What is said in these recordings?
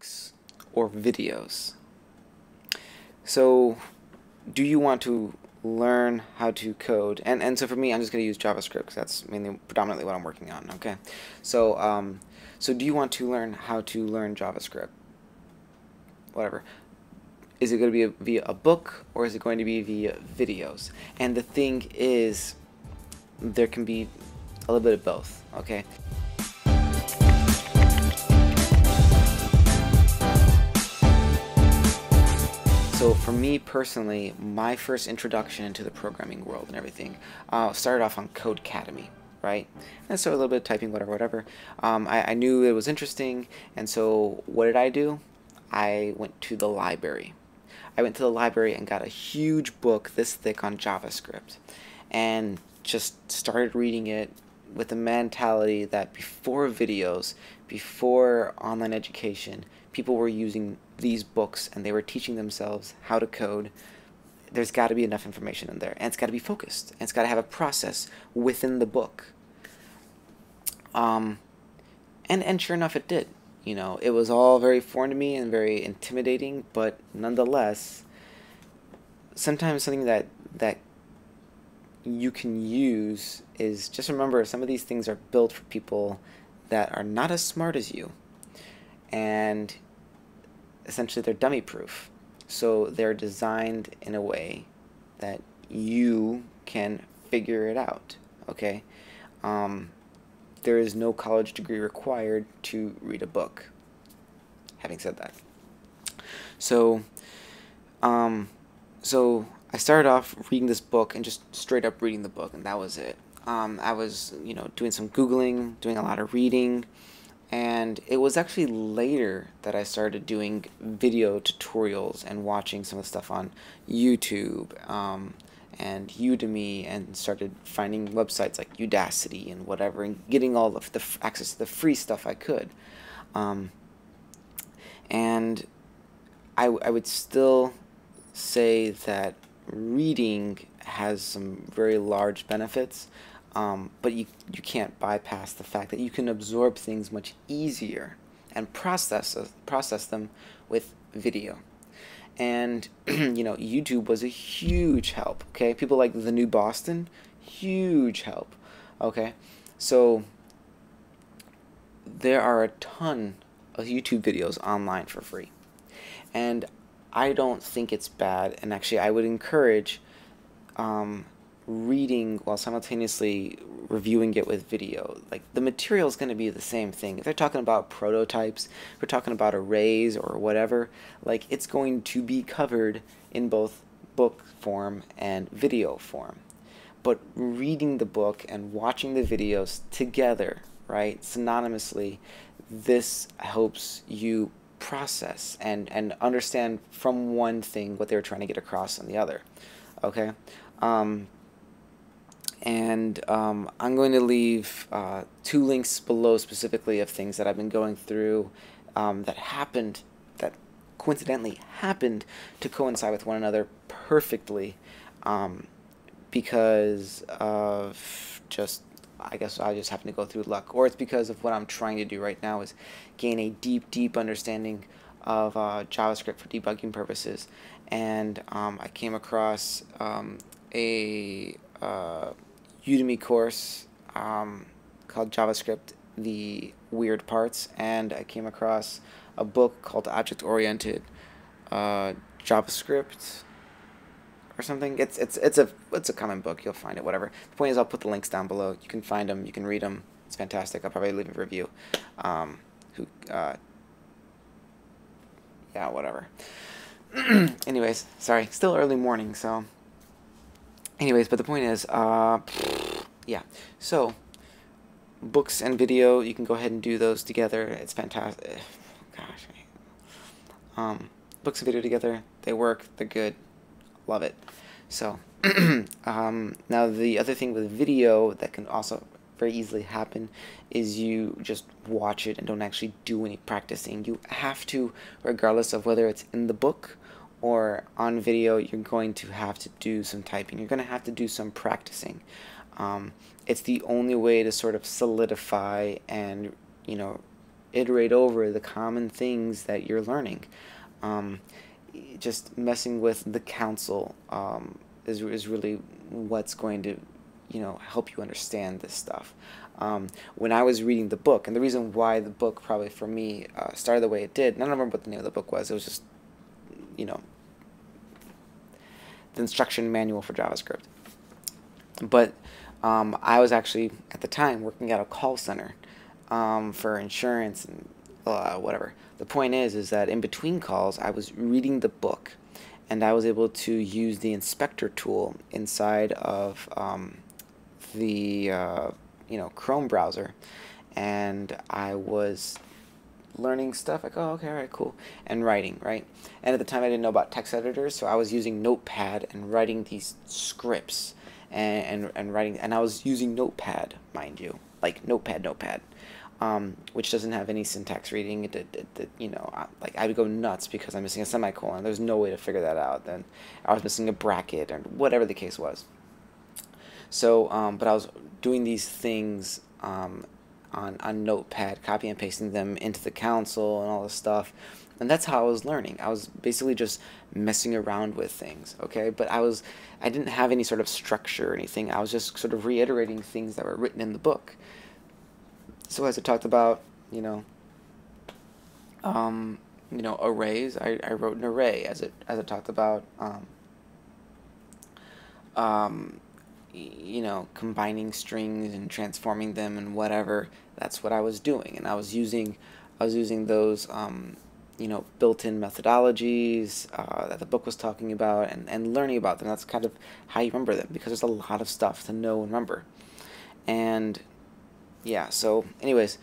ebooks or videos. So do you want to learn how to code? And so for me, I'm just going to use JavaScript because that's mainly predominantly what I'm working on. Okay, so so do you want to learn how to learn JavaScript? Whatever. Is it going to be via a book, or is it going to be via videos? And the thing is, there can be a little bit of both, okay? So for me personally, my first introduction into the programming world and everything started off on Codecademy, right? And I started a little bit of typing, whatever. I knew it was interesting, and so what did I do? I went to the library. I went to the library and got a huge book this thick on JavaScript and just started reading it with the mentality that before videos, before online education, people were using these books and they were teaching themselves how to code. There's got to be enough information in there, and it's got to be focused, and it's got to have a process within the book. And sure enough, it did. You know, it was all very foreign to me and very intimidating, but nonetheless, sometimes something that you can use is just remember some of these things are built for people that are not as smart as you, and essentially they're dummy proof. So they're designed in a way that you can figure it out, okay? There is no college degree required to read a book. Having said that, so I started off reading this book and just straight up reading the book, and that was it. I was, you know, doing some Googling, doing a lot of reading, and it was actually later that I started doing video tutorials and watching some of the stuff on YouTube. And Udemy, and started finding websites like Udacity and whatever, and getting all of the access to the free stuff I could. And I would still say that reading has some very large benefits, but you can't bypass the fact that you can absorb things much easier and process them with video. And, you know, YouTube was a huge help, okay? People like The New Boston, huge help, okay? So there are a ton of YouTube videos online for free. And I don't think it's bad, and actually I would encourage reading while simultaneously reviewing it with video. Like, the material is going to be the same thing. If they're talking about prototypes, if they're talking about arrays or whatever, like, it's going to be covered in both book form and video form. But reading the book and watching the videos together, right, synonymously, this helps you process and understand from one thing what they were trying to get across on the other, okay? And I'm going to leave 2 links below specifically of things that I've been going through that coincidentally happened to coincide with one another perfectly, because of just, I guess I just happen to go through luck, or it's because of what I'm trying to do right now is gain a deep, deep understanding of JavaScript for debugging purposes. And I came across a Udemy course called JavaScript: The Weird Parts, and I came across a book called Object-Oriented JavaScript or something. It's a common book. You'll find it. Whatever. The point is, I'll put the links down below. You can find them. You can read them. It's fantastic. I'll probably leave a review. Yeah, whatever. Anyways, sorry. Still early morning, so. Anyways, but the point is, yeah, so books and video, you can go ahead and do those together. It's fantastic. Gosh. Books and video together, they work, they're good. Love it. So now the other thing with video that can also very easily happen is you just watch it and don't actually do any practicing. You have to, regardless of whether it's in the book or on video, you're going to have to do some typing. You're going to have to do some practicing. It's the only way to sort of solidify and, you know, iterate over the common things that you're learning. Just messing with the council is really what's going to, you know, help you understand this stuff. When I was reading the book, and the reason why the book probably for me started the way it did, and I don't remember what the name of the book was. It was just, you know, the instruction manual for JavaScript. But I was actually at the time working at a call center for insurance and whatever. The point is that in between calls, I was reading the book, and I was able to use the inspector tool inside of the you know, Chrome browser, and I was learning stuff like, oh, okay, all right, cool, and writing, right? And at the time I didn't know about text editors, so I was using Notepad and writing these scripts and writing, and I was using Notepad, mind you, like Notepad, which doesn't have any syntax reading. You know, like I would go nuts because I'm missing a semicolon. There's no way to figure that out. Then I was missing a bracket and whatever the case was. So, but I was doing these things on Notepad, copy and pasting them into the console and all this stuff, and that's how I was learning. I was basically just messing around with things, okay? But I didn't have any sort of structure or anything. I was just sort of reiterating things that were written in the book. So as I talked about, you know, arrays, I wrote an array. As I talked about, you know, combining strings and transforming them and whatever, that's what I was doing, and I was using those you know, built-in methodologies that the book was talking about, and learning about them. That's kind of how you remember them, because there's a lot of stuff to know and remember. And yeah, so anyways,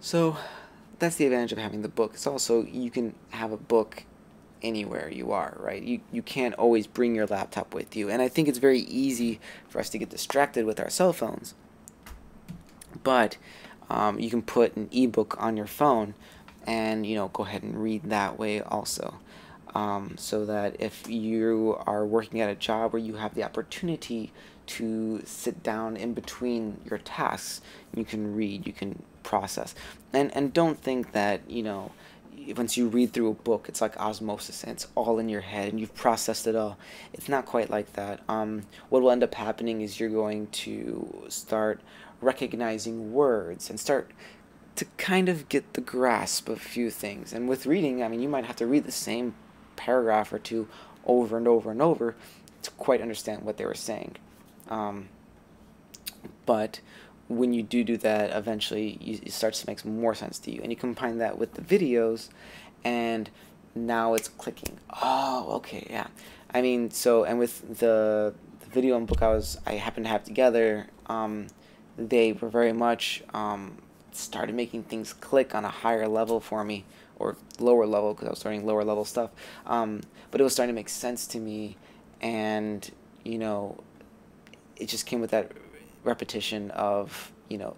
so that's the advantage of having the book. It's also, you can have a book anywhere you are, right? You can't always bring your laptop with you, and I think it's very easy for us to get distracted with our cell phones. But you can put an ebook on your phone, and you know, go ahead and read that way also, so that if you are working at a job where you have the opportunity to sit down in between your tasks, you can read, you can process, and don't think that, you know, once you read through a book, it's like osmosis and it's all in your head and you've processed it all. It's not quite like that. What will end up happening is you're going to start recognizing words and start to kind of get the grasp of a few things. And with reading, I mean, you might have to read the same paragraph or two over and over and over to quite understand what they were saying. But when you do that, eventually it starts to make more sense to you, and you combine that with the videos, and now it's clicking. Oh, okay, yeah. I mean, so, and with the video and book I happened to have together, they were very much started making things click on a higher level for me, or lower level, because I was learning lower level stuff. But it was starting to make sense to me, and you know, it just came with that repetition of, you know,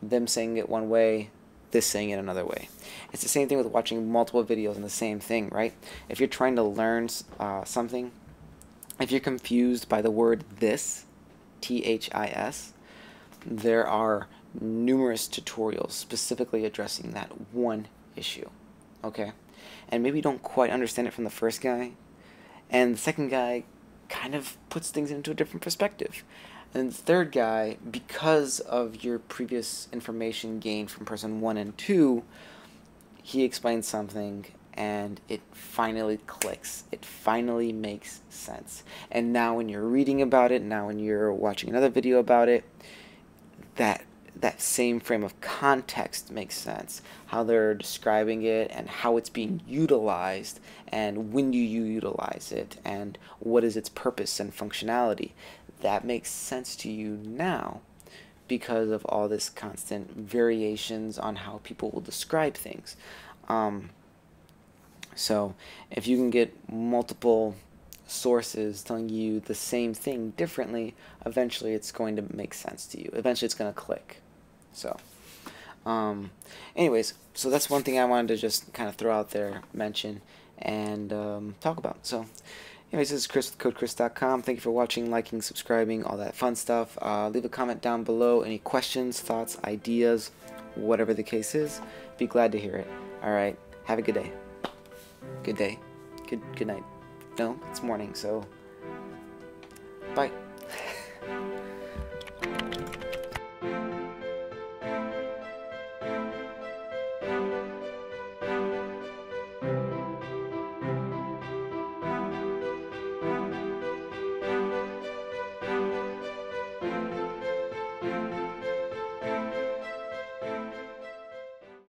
them saying it one way, this saying it another way. It's the same thing with watching multiple videos on the same thing, right? If you're trying to learn something, if you're confused by the word this, T-H-I-S, there are numerous tutorials specifically addressing that one issue, okay? And maybe you don't quite understand it from the first guy, and the second guy kind of puts things into a different perspective. And the third guy, because of your previous information gained from person 1 and 2, he explains something and it finally clicks. It finally makes sense. And now when you're reading about it, now when you're watching another video about it, that same frame of context makes sense. How they're describing it and how it's being utilized, and when do you utilize it, and what is its purpose and functionality. That makes sense to you now because of all this constant variations on how people will describe things. So if you can get multiple sources telling you the same thing differently, eventually it's going to make sense to you. Eventually it's going to click. So anyways, so that's one thing I wanted to just kind of throw out there, mention, and talk about. So anyways, this is Chris with CodeChris.com. Thank you for watching, liking, subscribing, all that fun stuff. Leave a comment down below, any questions, thoughts, ideas, whatever the case is. Be glad to hear it. All right. Have a good day. Good day. Good night. No, it's morning, so bye.